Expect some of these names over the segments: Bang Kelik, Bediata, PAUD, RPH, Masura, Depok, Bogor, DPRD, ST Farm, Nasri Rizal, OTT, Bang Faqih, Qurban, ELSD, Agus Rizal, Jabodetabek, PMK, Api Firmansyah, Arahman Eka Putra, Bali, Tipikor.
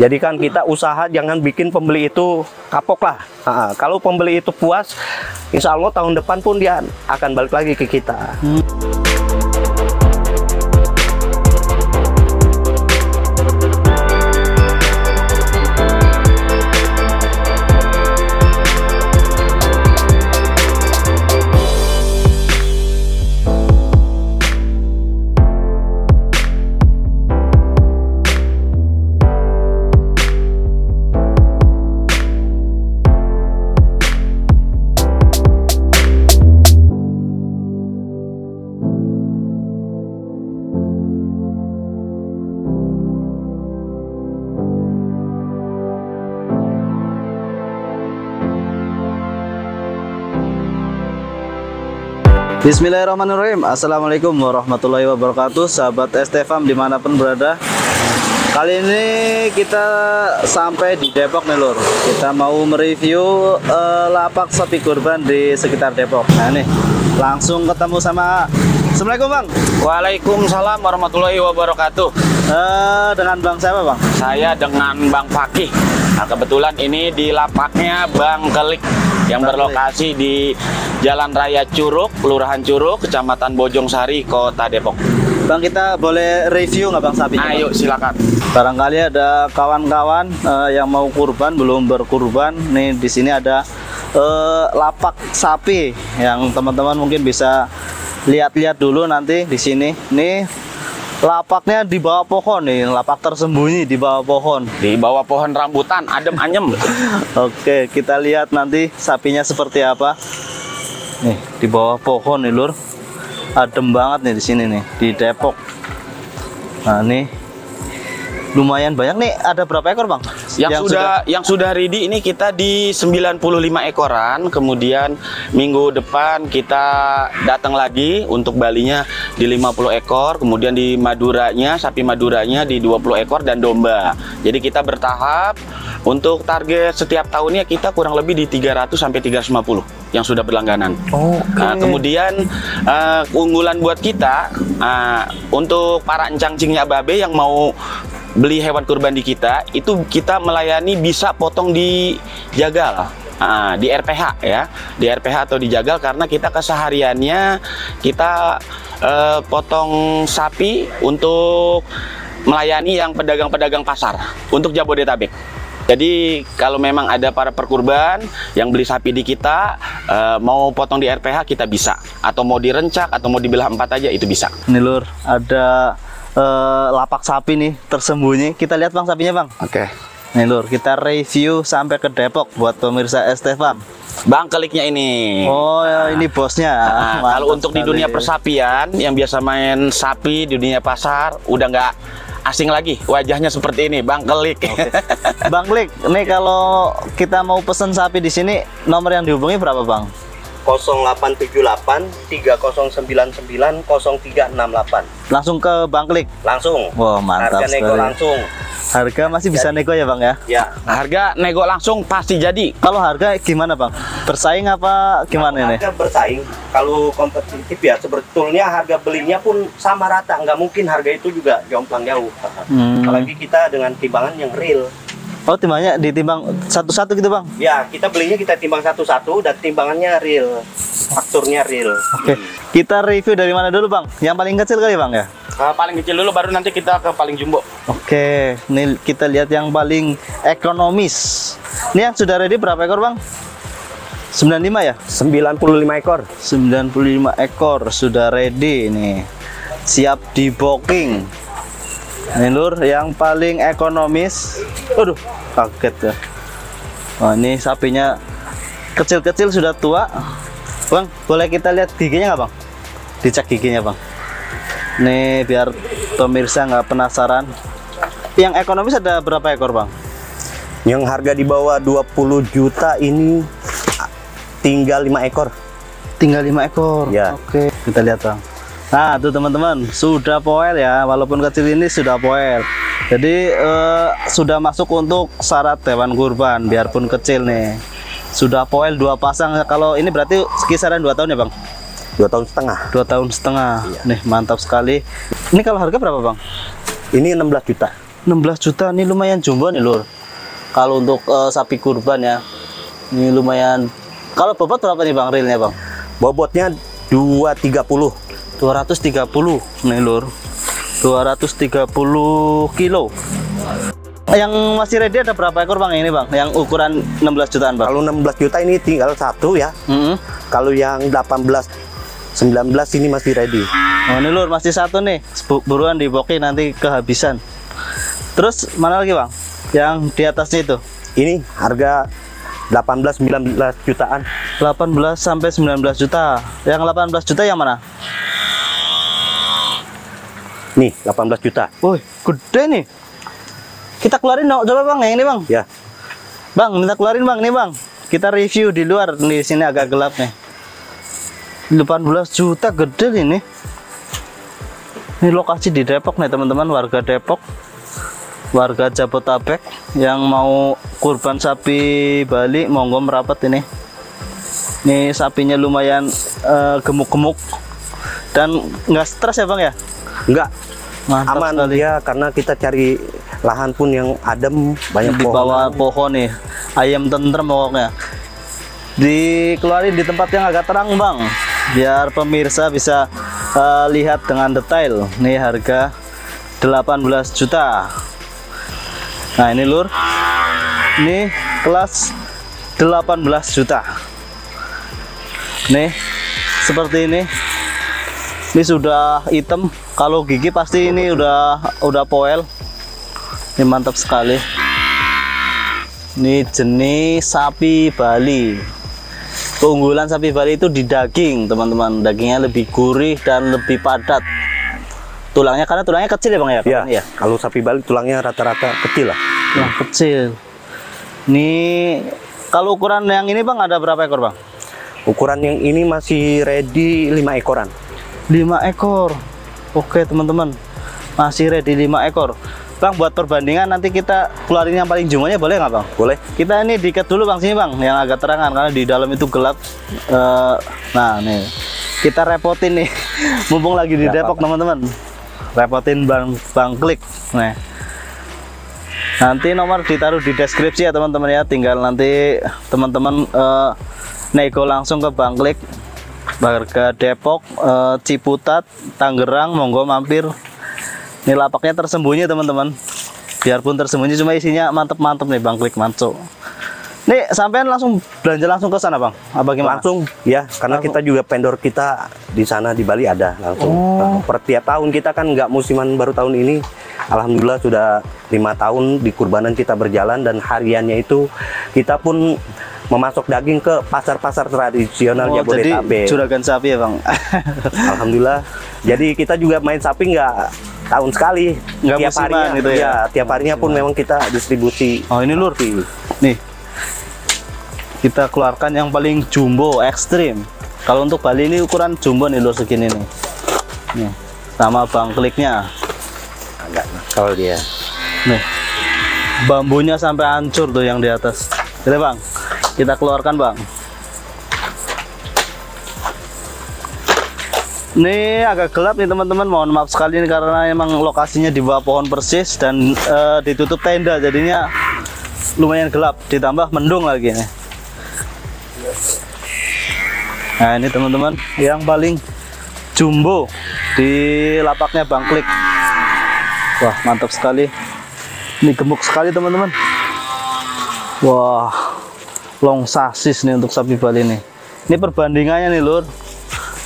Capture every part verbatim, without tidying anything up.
Jadi kan kita usaha jangan bikin pembeli itu kapok lah. Nah, kalau pembeli itu puas, insya Allah tahun depan pun dia akan balik lagi ke kita. Hmm. Bismillahirrahmanirrahim. Assalamualaikum warahmatullahi wabarakatuh. Sahabat S T Farm dimanapun berada. Kali ini kita sampai di Depok nih lur. Kita mau mereview uh, lapak sapi kurban di sekitar Depok. Nah nih, langsung ketemu sama. Assalamualaikum bang. Waalaikumsalam warahmatullahi wabarakatuh. uh, Dengan bang siapa bang? Saya dengan Bang Faqih. Nah, kebetulan ini di lapaknya Bang Kelik yang Bang berlokasi Kelik. di Jalan Raya Curug, Kelurahan Curug, Kecamatan Bojongsari, Kota Depok. Bang, kita boleh review nggak bang sapinya? Ayo, silakan. Barangkali ada kawan-kawan uh, yang mau kurban belum berkurban. Nih di sini ada uh, lapak sapi yang teman-teman mungkin bisa lihat-lihat dulu nanti di sini. Nih lapaknya di bawah pohon nih, lapak tersembunyi di bawah pohon. Di bawah pohon rambutan, adem anyem. Oke, kita lihat nanti sapinya seperti apa. Nih, di bawah pohon nih lur. Adem banget nih di sini nih, di Depok. Nah, nih lumayan banyak nih, ada berapa ekor, Bang? Yang, yang sudah, sudah yang sudah ready ini kita di sembilan puluh lima ekoran. Kemudian minggu depan kita datang lagi untuk Balinya di lima puluh ekor, kemudian di Maduranya, sapi Maduranya di dua puluh ekor dan domba. Jadi kita bertahap. Untuk target setiap tahunnya kita kurang lebih di tiga ratus sampai tiga ratus lima puluh yang sudah berlangganan. Okay. Nah, kemudian uh, keunggulan buat kita uh, untuk para encang-cingnya babe yang mau beli hewan kurban di kita, itu kita melayani bisa potong di jagal. Uh, di R P H ya, di R P H atau di jagal, karena kita kesehariannya kita uh, potong sapi untuk melayani yang pedagang-pedagang pasar untuk Jabodetabek. Jadi kalau memang ada para perkurban yang beli sapi di kita, e, mau potong di R P H kita bisa, atau mau direncak atau mau dibelah empat aja itu bisa. Nih lur, ada e, lapak sapi nih tersembunyi. Kita lihat bang sapinya bang. Oke. Okay. Nih lur, kita review sampai ke Depok buat pemirsa S T Farm. Bang Keliknya ini. Oh, nah, ini bosnya. Nah, kalau untuk sekali. Di dunia persapian, yang biasa main sapi di dunia pasar, udah nggak asing lagi. Wajahnya seperti ini, Bang Kelik. Okay. Bang Kelik, nih kalau kita mau pesen sapi di sini, nomor yang dihubungi berapa, Bang? nol delapan tujuh delapan tiga nol sembilan sembilan nol tiga enam delapan. Langsung ke Bang Kelik. Langsung. Wah, wow, mantap. Harga nego langsung. Harga masih bisa jadi. Nego ya bang ya? Ya. Harga nego langsung pasti jadi. Kalau harga gimana bang? Bersaing apa gimana ini? Harga bersaing. Kalau kompetitif ya sebetulnya harga belinya pun sama rata. Nggak mungkin harga itu juga jomplang jauh. Hmm. Apalagi kita dengan timbangan yang real. Oh, timbangannya ditimbang satu-satu gitu bang? Ya, kita belinya kita timbang satu-satu dan timbangannya real. Fakturnya real. Oke. Okay. Kita review dari mana dulu bang? Yang paling kecil kali bang ya? Nah, paling kecil dulu baru nanti kita ke paling jumbo. Oke, ini kita lihat yang paling ekonomis. Ini yang sudah ready berapa ekor bang? sembilan puluh lima ya? sembilan puluh lima ekor. sembilan puluh lima ekor sudah ready nih. Siap di booking. Ini lur yang paling ekonomis. Aduh, kaget ya. Oh, ini sapinya kecil-kecil sudah tua. Bang, boleh kita lihat giginya nggak bang? Dicek giginya bang. Nih biar pemirsa nggak penasaran. Yang ekonomis ada berapa ekor bang? Yang harga di bawah dua puluh juta ini tinggal lima ekor. Tinggal lima ekor. Ya. Oke. Kita lihat bang. Nah tuh teman-teman sudah poel ya, walaupun kecil ini sudah poel. Jadi eh, sudah masuk untuk syarat hewan kurban biarpun kecil nih. Sudah poel dua pasang. Kalau ini berarti kisaran dua tahun ya bang? Dua tahun setengah. Dua tahun setengah. Iya. Nih mantap sekali. Ini kalau harga berapa bang? Ini enam belas juta. enam belas juta nih, lumayan jumbo nih Lur. Kalau untuk uh, sapi kurban ya, ini lumayan. Kalau bobot berapa nih Bang realnya Bang? Bobotnya dua ratus tiga puluh. dua ratus tiga puluh nih Lur. dua ratus tiga puluh kilo. Yang masih ready ada berapa ekor Bang ini Bang? Yang ukuran enam belas jutaan Bang? Kalau enam belas juta ini tinggal satu ya. Mm-hmm. Kalau yang delapan belas, sembilan belas ini masih ready. Oh ini Lur masih satu nih, buruan dibokin nanti kehabisan. Terus mana lagi Bang? Yang di atasnya itu? Ini harga delapan belas, sembilan belas jutaan. delapan belas sampai sembilan belas juta. Yang delapan belas juta yang mana? Nih delapan belas juta. Woi gede nih. Kita keluarin dong, coba Bang yang ini Bang. Ya. Bang minta keluarin Bang ini Bang. Kita review di luar, di sini agak gelap nih. delapan belas juta gede ini. Ini lokasi di Depok nih teman-teman, warga Depok, warga Jabodetabek yang mau kurban sapi Bali monggo merapat ini. Ini sapinya lumayan gemuk-gemuk uh, dan nggak stres ya Bang ya? Nggak. Mantap aman sekali. Ya karena kita cari lahan pun yang adem, banyak di bawah pohon nih. Ayam tentrem pokoknya. Dikeluarin di tempat yang agak terang Bang, biar pemirsa bisa uh, lihat dengan detail. Nih harga delapan belas juta. Nah ini Lur, ini kelas delapan belas juta. Nih seperti ini, ini sudah hitam. Kalau gigi pasti ini udah udah poel. Ini mantap sekali. Ini jenis sapi Bali. Keunggulan sapi Bali itu di daging teman-teman. Dagingnya lebih gurih dan lebih padat. Tulangnya, karena tulangnya kecil ya Bang ya? Iya, ya? Kalau sapi Bali tulangnya rata-rata kecil lah. Tulang kecil. Ini kalau ukuran yang ini Bang ada berapa ekor Bang? Ukuran yang ini masih ready lima ekoran. lima ekor. Oke teman-teman, masih ready lima ekor. Bang buat perbandingan nanti kita keluarin yang paling jumlahnya boleh nggak Bang? Boleh. Kita ini diikat dulu Bang sini Bang, yang agak terangan karena di dalam itu gelap. Uh, nah nih, kita repotin nih, mumpung lagi di gak Depok teman-teman. Repotin Bang Bang Kelik. Nah, nanti nomor ditaruh di deskripsi ya teman-teman ya. Tinggal nanti teman-teman uh, nego langsung ke Bang Kelik, warga Depok, uh, Ciputat, Tangerang, monggo mampir. Ini lapaknya tersembunyi teman-teman. Biarpun tersembunyi cuma isinya mantep-mantep nih Bang Kelik Manco. Nih sampean langsung belanja langsung ke sana Bang? Apa gimana? Langsung ya, karena langsung. Kita juga vendor kita di sana di Bali ada langsung. Oh. Per tiap tahun kita kan nggak musiman, baru tahun ini alhamdulillah sudah lima tahun di kurbanan kita berjalan, dan hariannya itu kita pun memasok daging ke pasar-pasar tradisional. Oh, Jabodetabek. Jadi juragan sapi ya Bang? Alhamdulillah. Jadi kita juga main sapi nggak tahun sekali, nggak tiap harinya gitu ya? Ya, tiap harinya pun memang kita distribusi. Oh ini Lur, nih kita keluarkan yang paling jumbo ekstrim. Kalau untuk Bali ini ukuran jumbo nih Lur segini nih. Nih sama Bang Keliknya. Agak nakal dia. Nih bambunya sampai hancur tuh yang di atas. Oke Bang, kita keluarkan Bang. Ini agak gelap nih teman-teman, mohon maaf sekali nih, karena emang lokasinya di bawah pohon persis dan e, ditutup tenda jadinya lumayan gelap, ditambah mendung lagi nih. Nah ini teman-teman yang paling jumbo di lapaknya Bang Kelik. Wah mantap sekali, ini gemuk sekali teman-teman. Wah long sasis nih untuk sapi Bali nih. Ini perbandingannya nih Lur,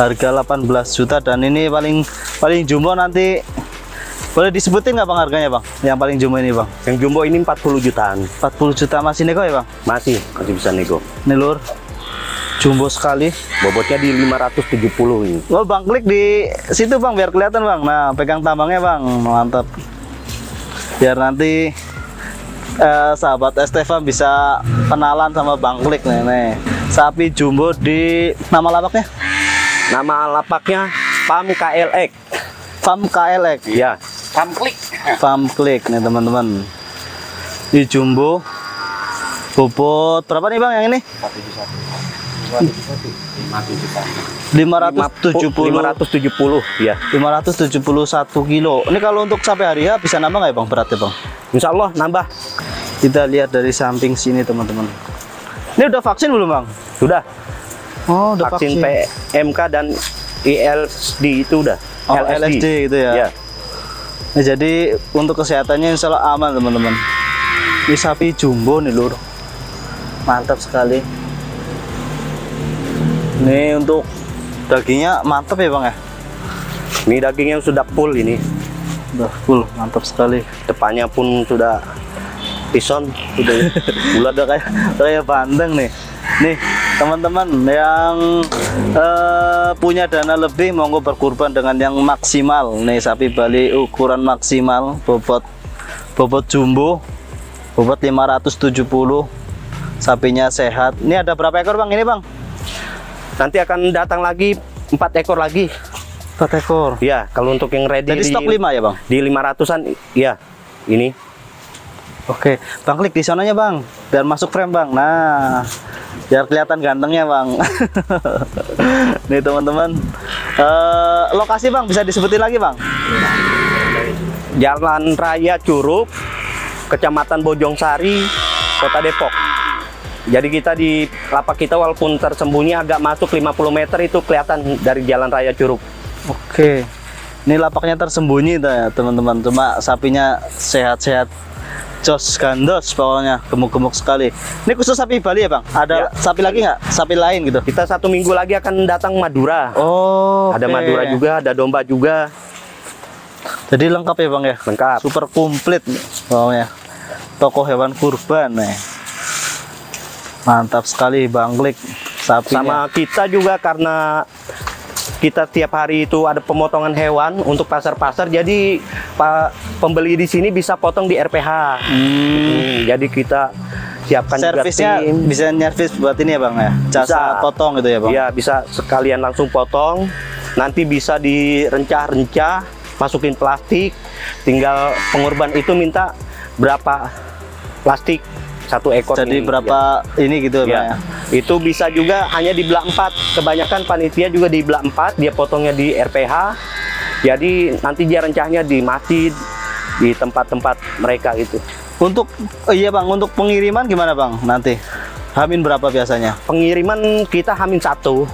harga delapan belas juta, dan ini paling paling jumbo. Nanti boleh disebutin nggak Bang harganya Bang? Yang paling jumbo ini Bang? Yang jumbo ini empat puluh jutaan. empat puluh juta masih nego ya Bang? Masih, masih bisa nego. Ini Lur, jumbo sekali. Bobotnya di lima ratus tujuh puluh ini. Oh Bang Kelik di situ Bang, biar kelihatan Bang. Nah, pegang tambangnya Bang, mantap. Biar nanti eh, sahabat S T Farm bisa kenalan sama Bang Kelik nih, nih. Sapi jumbo di nama lapaknya? Nama lapaknya Pam K L X. Pam K L X. Iya. Pam Kelik. Pam Kelik nih teman-teman. Ini jumbo. Bobot berapa nih Bang yang ini? lima ratus tujuh puluh. lima ratus tujuh puluh. Iya. lima ratus tujuh puluh satu kilo. Ini kalau untuk sampai hari H bisa nambah nggak ya Bang beratnya Bang? Insya Allah nambah. Kita lihat dari samping sini teman-teman. Ini udah vaksin belum Bang? Sudah. Oh, udah vaksin, vaksin P M K dan E L S D itu udah. Oh, L S D gitu ya. Ya. Nah, jadi untuk kesehatannya insya Allah aman teman-teman. Ini sapi jumbo nih lur. Mantap sekali. Ini untuk dagingnya mantap ya Bang ya. Ini dagingnya sudah full ini. Sudah full, mantap sekali. Depannya pun sudah pison, sudah bulat udah kayak kayak bandeng nih. Nih, teman-teman yang uh, punya dana lebih monggo berkurban dengan yang maksimal. Nih sapi Bali ukuran maksimal bobot bobot jumbo bobot lima ratus tujuh puluh. Sapinya sehat. Ini ada berapa ekor Bang ini Bang? Nanti akan datang lagi empat ekor lagi. Empat ekor. Ya, kalau untuk yang ready. Jadi di, stok lima ya Bang? Di lima ratusan, ya. Ini. Oke, Bang klik di sananya Bang, biar masuk frame Bang. Nah, biar kelihatan gantengnya Bang. Nih teman-teman, uh, lokasi Bang bisa disebutin lagi Bang? Jalan Raya Curug, Kecamatan Bojongsari, Kota Depok. Jadi kita di lapak kita walaupun tersembunyi agak masuk lima puluh meter itu kelihatan dari Jalan Raya Curug. Oke. Ini lapaknya tersembunyi ya, teman-teman. Cuma sapinya sehat-sehat. Jos gandos pokoknya, gemuk-gemuk sekali. Ini khusus sapi Bali ya, Bang? Ada ya. Sapi lagi nggak? Sapi lain gitu. Kita satu minggu lagi akan datang Madura. Oh. Ada okay. Madura juga, ada domba juga. Jadi lengkap ya, Bang ya? Lengkap. Super komplit pokoknya. Toko hewan kurban nih. Mantap sekali Bang Klik sapinya. Sama kita juga karena kita tiap hari itu ada pemotongan hewan untuk pasar-pasar, jadi pa, pembeli di sini bisa potong di R P H. Hmm. Hmm, jadi kita siapkan servisnya, bisa nyervis buat ini ya Bang ya, jasa potong gitu ya Bang? Iya, bisa sekalian langsung potong, nanti bisa direncah-rencah, masukin plastik, tinggal pengurban itu minta berapa plastik satu ekor. Jadi ini, berapa ya. Ini gitu ya. Ya. Itu bisa juga hanya dibelah empat. Kebanyakan panitia juga dibelah empat. Dia potongnya di R P H. Jadi nanti dia rencahnya di masjid, di tempat-tempat mereka gitu. Untuk oh iya Bang, untuk pengiriman gimana Bang? Nanti Hamin berapa biasanya? Pengiriman kita Hamin satu.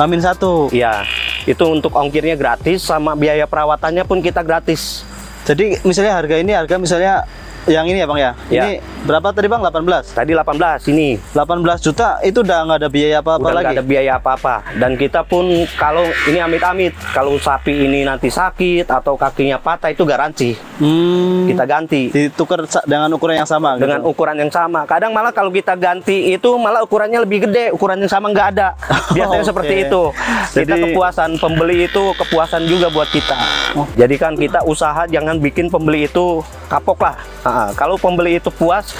Hamin satu. Iya. Itu untuk ongkirnya gratis, sama biaya perawatannya pun kita gratis. Jadi misalnya harga ini harga misalnya yang ini ya Bang ya? Ya. Ini berapa tadi Bang? delapan belas? Tadi delapan belas, ini delapan belas juta, itu udah nggak ada biaya apa-apa lagi? Nggak ada biaya apa-apa. Dan kita pun kalau ini amit-amit, kalau sapi ini nanti sakit atau kakinya patah itu garansi. Hmm. Kita ganti. Ditukar dengan ukuran yang sama? Dengan gitu? Ukuran yang sama. Kadang malah kalau kita ganti itu malah ukurannya lebih gede, ukuran yang sama nggak ada. Biasanya oh, seperti okay. itu. Jadi, kita kepuasan pembeli itu kepuasan juga buat kita. Oh. Jadi kan kita usaha jangan bikin pembeli itu kapok lah. Nah, kalau pembeli itu puas,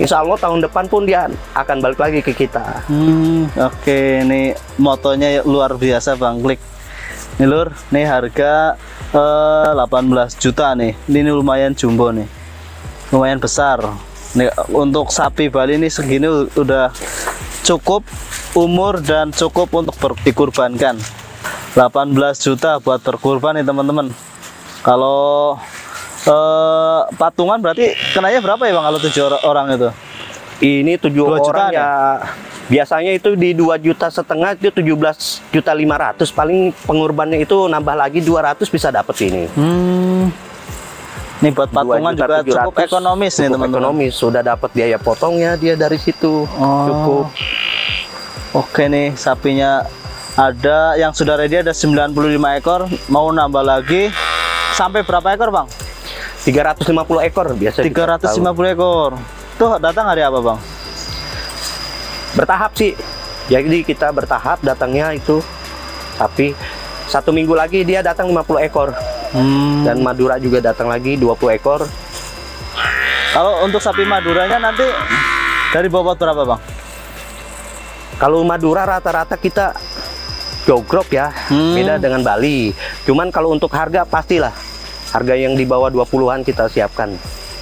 insya Allah tahun depan pun dia akan balik lagi ke kita. Hmm, oke, okay. Ini motonya luar biasa Bang Klik. Nih lur, nih harga eh, delapan belas juta nih. Ini lumayan jumbo nih, lumayan besar. Nih untuk sapi Bali ini segini udah cukup umur dan cukup untuk dikurbankan. delapan belas juta buat berkurban nih teman-teman. Kalau Uh, patungan berarti kenanya berapa ya Bang kalau tujuh orang itu? Ini tujuh orang ya, ya biasanya itu di dua juta setengah itu tujuh belas juta lima ratus, paling pengurbannya itu nambah lagi dua ratus bisa dapet ini. Hmm. Nih buat patungan juga tujuh ratus, cukup ekonomis cukup nih teman-teman. Ekonomis, sudah dapat biaya potongnya dia dari situ. Oh. Cukup. Oke nih sapinya ada yang sudah ready ada sembilan puluh lima ekor, mau nambah lagi sampai berapa ekor Bang? tiga ratus lima puluh ekor biasa. tiga ratus lima puluh ekor. Tuh datang hari apa Bang? Bertahap sih. Jadi kita bertahap datangnya itu. Tapi satu minggu lagi dia datang lima puluh ekor. Hmm. Dan Madura juga datang lagi dua puluh ekor. Kalau untuk sapi Maduranya nanti dari bobot berapa Bang? Kalau Madura rata-rata kita jogrok ya. Hmm. Beda dengan Bali. Cuman kalau untuk harga pastilah harga yang di bawah dua puluhan kita siapkan.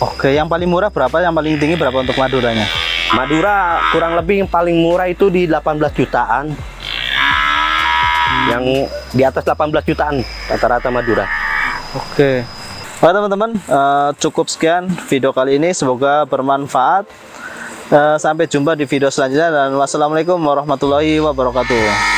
Oke, yang paling murah berapa? Yang paling tinggi berapa untuk Maduranya? Madura kurang lebih yang paling murah itu di delapan belas jutaan. Hmm. Yang di atas delapan belas jutaan rata-rata Madura. Oke. Oke teman-teman, uh, cukup sekian video kali ini, semoga bermanfaat. Uh, sampai jumpa di video selanjutnya dan wassalamualaikum warahmatullahi wabarakatuh.